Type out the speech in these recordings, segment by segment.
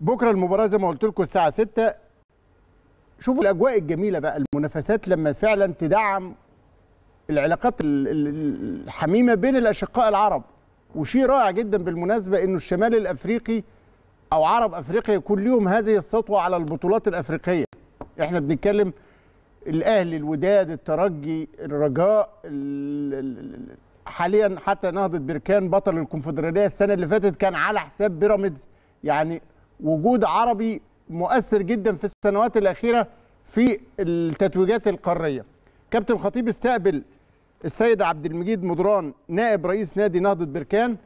بكره المباراه زي ما قلت لكم الساعه 6. شوفوا الاجواء الجميله بقى، المنافسات لما فعلا تدعم العلاقات الحميمه بين الاشقاء العرب. وشيء رائع جدا بالمناسبه انه الشمال الافريقي او عرب افريقيا كل يوم هذه السطوه على البطولات الافريقيه. احنا بنتكلم الاهلي، الوداد، الترجي، الرجاء، حاليا حتى نهضة بركان بطل الكونفدراليه السنه اللي فاتت كان على حساب بيراميدز. يعني وجود عربي مؤثر جدا في السنوات الاخيره في التتويجات القاريه. كابتن الخطيب استقبل السيد عبد المجيد مدران نائب رئيس نادي نهضة بركان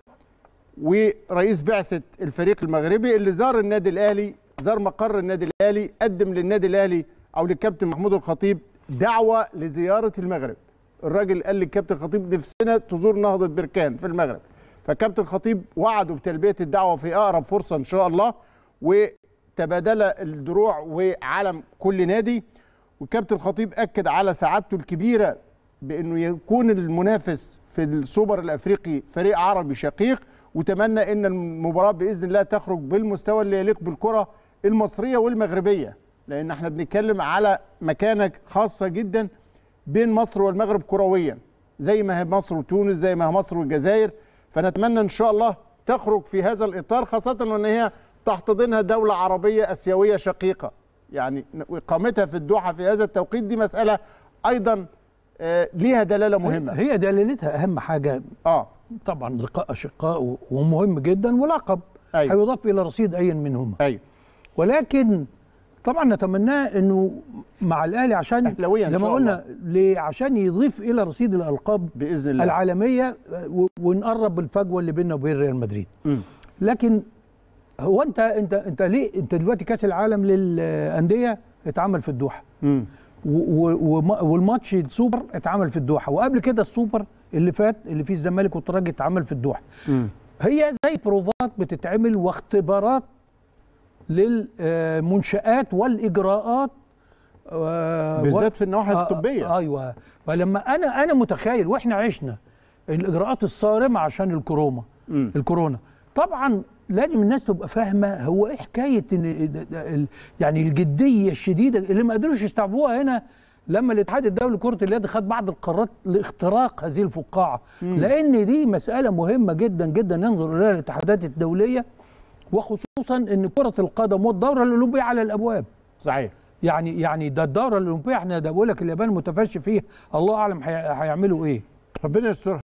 ورئيس بعثه الفريق المغربي اللي زار النادي الاهلي، زار مقر النادي الاهلي، قدم للنادي الاهلي او للكابتن محمود الخطيب دعوه لزياره المغرب. الراجل قال للكابتن الخطيب نفسنا تزور نهضة بركان في المغرب، فكابتن الخطيب وعده بتلبيه الدعوه في اقرب فرصه ان شاء الله، وتبادل الدروع وعلم كل نادي. والكابتن الخطيب اكد على سعادته الكبيره بانه يكون المنافس في السوبر الافريقي فريق عربي شقيق، وتمنى ان المباراه باذن الله تخرج بالمستوى اللي يليق بالكره المصريه والمغربيه، لان احنا بنتكلم على مكانه خاصه جدا بين مصر والمغرب كرويا، زي ما هي مصر وتونس، زي ما هي مصر والجزائر. فنتمنى ان شاء الله تخرج في هذا الاطار، خاصه وان هي تحتضنها دوله عربيه اسيويه شقيقه. يعني اقامتها في الدوحه في هذا التوقيت دي مساله ايضا ليها دلاله مهمه. هي دلالتها اهم حاجه طبعا لقاء اشقاء ومهم جدا، ولقب هيضاف الى رصيد اي منهما. ولكن طبعا نتمناه انه مع الاهلي عشان زي ما قلنا عشان يضيف الى رصيد الالقاب باذن الله العالميه، ونقرب الفجوه اللي بيننا وبين ريال مدريد. لكن هو انت ليه انت دلوقتي كاس العالم للانديه اتعمل في الدوحه، والماتش السوبر اتعمل في الدوحه، وقبل كده السوبر اللي فات اللي فيه الزمالك والترجي اتعمل في الدوحه. هي زي بروفات بتتعمل واختبارات للمنشآت والإجراءات بالذات في النواحي الطبية. أيوة، فلما أنا متخيل وإحنا عشنا الإجراءات الصارمة عشان الكورونا طبعا لازم الناس تبقى فاهمة هو إيه حكاية يعني الجدية الشديدة اللي ما قدروش يستوعبوها هنا لما الاتحاد الدولي لكرة اليد خد بعض القرارات لاختراق هذه الفقاعة، لأن دي مسألة مهمة جدا جدا ننظر إليها الاتحادات الدولية، وخصوصا ان كره القدم والدوره الاولمبيه على الابواب. صحيح. يعني ده الدوره الاولمبيه احنا ده بقول لك اليابان متفشي فيها، الله اعلم هيعملوا ايه. ربنا يسترها.